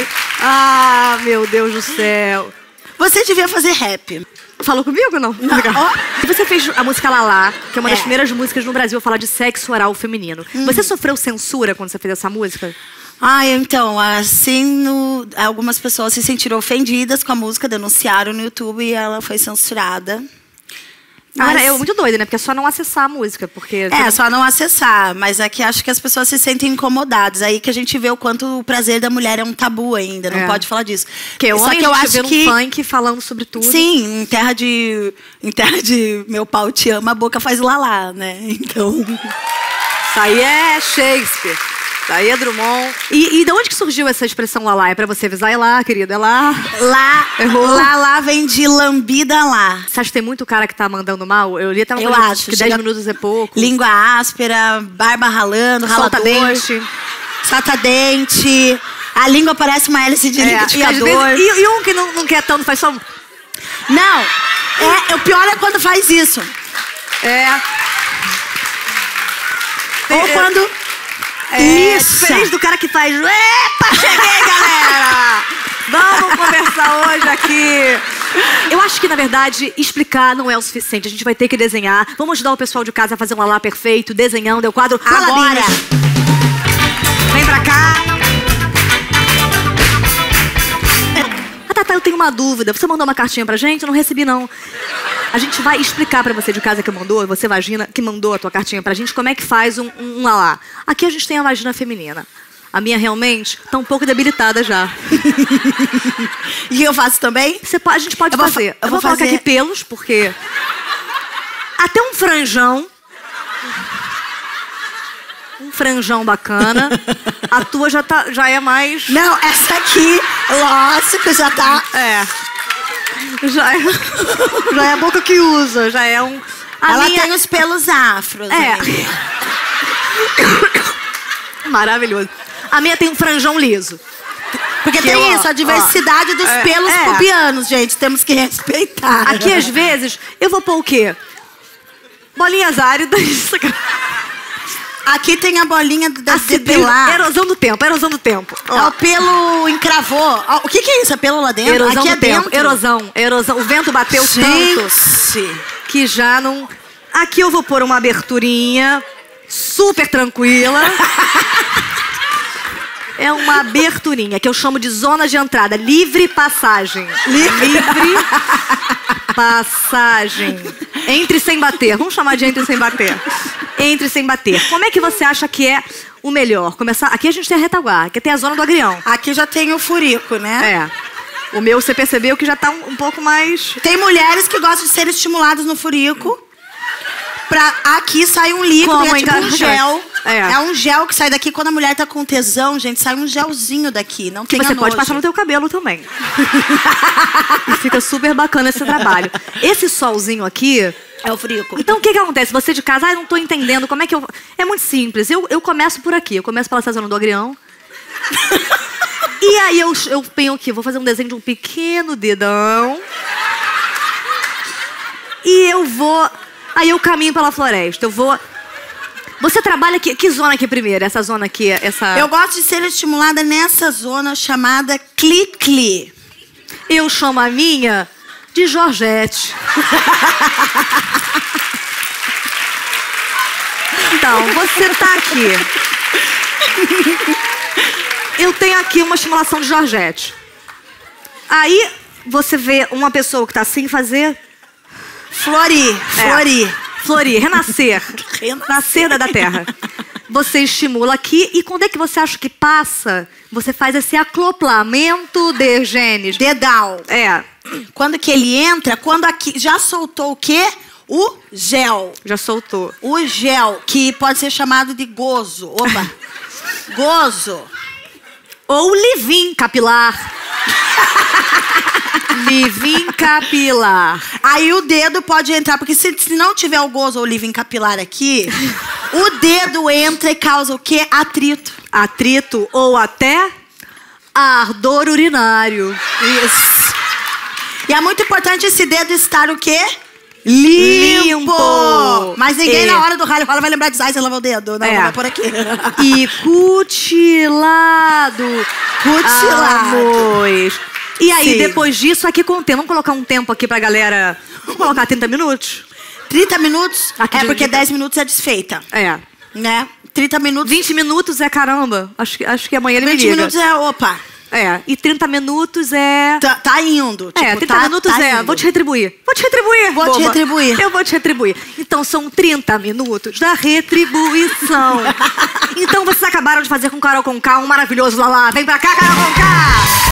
sabe? Ah, meu Deus do céu. Você devia fazer rap. Falou comigo ou não? Oh, você fez a música Lalá, que é uma das primeiras músicas no Brasil a falar de sexo oral feminino. Você sofreu censura quando você fez essa música? Ah, então, assim, algumas pessoas se sentiram ofendidas com a música, denunciaram no YouTube e ela foi censurada. Mas... Cara, é muito doida, né? Porque é só não acessar a música, porque... É, só não acessar, mas é que acho que as pessoas se sentem incomodadas. Aí que a gente vê o quanto o prazer da mulher é um tabu ainda, não pode falar disso. Porque só que eu acho que... um funk falando sobre tudo. Sim, em terra de meu pau te ama, a boca faz lalá, né? Então... Isso aí é Shakespeare. Daí é Drummond. E de onde que surgiu essa expressão lalá? É pra você avisar, é lá, querida, é lá. Lá, errou. Lalá vem de lambida lá. Você acha que tem muito cara que tá mandando mal? Eu li até uma coisa acho que 10 minutos é pouco. Língua áspera, barba ralando, salta dente. A língua parece uma hélice de liquidificador. E um que não quer tanto, faz só um... Não, o pior é quando faz isso. Ou quando... Isso! Diferente do cara que faz... Epa, cheguei, galera! Vamos conversar hoje aqui. Eu acho que, na verdade, explicar não é o suficiente. A gente vai ter que desenhar. Vamos ajudar o pessoal de casa a fazer um alá perfeito, desenhando, o quadro... Agora! Vem pra cá. Ah, Tata, eu tenho uma dúvida. Você mandou uma cartinha pra gente? Eu não recebi, não. A gente vai explicar pra você de casa que mandou, você vagina, que mandou a tua cartinha pra gente, como é que faz um lalá. Aqui a gente tem a vagina feminina. A minha realmente tá um pouco debilitada já. E eu faço também? A gente pode fazer. Eu vou colocar aqui pelos, porque... Até um franjão. Um franjão bacana. A tua já é mais... Não, essa aqui, lógico, já tá... Já é a boca que usa, já é um... Ela tem os pelos afros. Maravilhoso. A minha tem um franjão liso. Porque tem isso, a diversidade dos pelos pubianos, gente. Temos que respeitar. Aqui, às vezes, eu vou pôr o quê? Bolinhas áridas. Aqui tem a bolinha da depilar. Erosão do tempo, erosão do tempo. Ó. O pelo encravou. O que é isso? É pelo lá dentro? Erosão aqui do tempo. Dentro. Erosão, erosão. O vento bateu tanto que já não... Aqui eu vou pôr uma aberturinha super tranquila. É uma aberturinha que eu chamo de zona de entrada. Livre passagem. Livre passagem. Entre sem bater. Vamos chamar de entre sem bater. Entre sem bater. Como é que você acha que é o melhor? Começar... Aqui a gente tem a retaguarda, aqui tem a zona do agrião. Aqui já tem o furico, né? O meu, você percebeu que já tá um pouco mais... Tem mulheres que gostam de ser estimuladas no furico. Aqui sai um líquido, é tipo um gel. É um gel que sai daqui. Quando a mulher tá com tesão, gente, sai um gelzinho daqui. Não tem nojo. Que você pode passar no teu cabelo também. E fica super bacana esse trabalho. Esse solzinho aqui... É o furico. Então o que acontece? Você de casa, não tô entendendo, como é que eu... É muito simples, eu começo por aqui, eu começo pela zona do agrião. E aí eu venho aqui, vou fazer um desenho de um pequeno dedão. E eu vou... Aí eu caminho pela floresta, eu vou... Você trabalha aqui, que zona aqui primeiro? Essa zona aqui, essa... Eu gosto de ser estimulada nessa zona chamada cli-cli. Eu chamo a minha... de Georgette. Então, você tá aqui. Eu tenho aqui uma estimulação de Georgette. Aí, você vê uma pessoa que tá assim fazer... Florir, florir. Florir, renascer. Renascer da terra. Você estimula aqui e quando é que você acha que passa, você faz esse acoplamento de genes. Dedal. Quando que ele entra, quando aqui já soltou o quê? O gel. Já soltou. O gel, que pode ser chamado de gozo. Opa. Gozo. Ou leave-in capilar. Leave-in capilar. Aí o dedo pode entrar, porque se não tiver o gozo ou leave-in capilar aqui, o dedo entra e causa o quê? Atrito. Atrito ou até ardor urinário. Isso. E é muito importante esse dedo estar o quê? Limpo! Mas ninguém na hora do ralho fala, vai lembrar de Zay, você lavar o dedo. Não, não é por aqui. E cutilado. Cutilado. E aí, depois disso, aqui com o tempo. Vamos colocar um tempo aqui pra galera. Vamos colocar 30 minutos? 30 minutos? Aqui é porque 10 minutos é desfeita. É. Né? 30 minutos. 20 minutos é caramba. Acho que amanhã ele me liga. 20 minutos é opa. É, e 30 minutos é... Tá indo. Tipo, 30 minutos tá indo. Vou te retribuir. Vou te retribuir. Vou te retribuir. Eu vou te retribuir. Então, são 30 minutos da retribuição. Então, vocês acabaram de fazer com Karol Conká um maravilhoso Lalá. Vem pra cá, Karol Conká!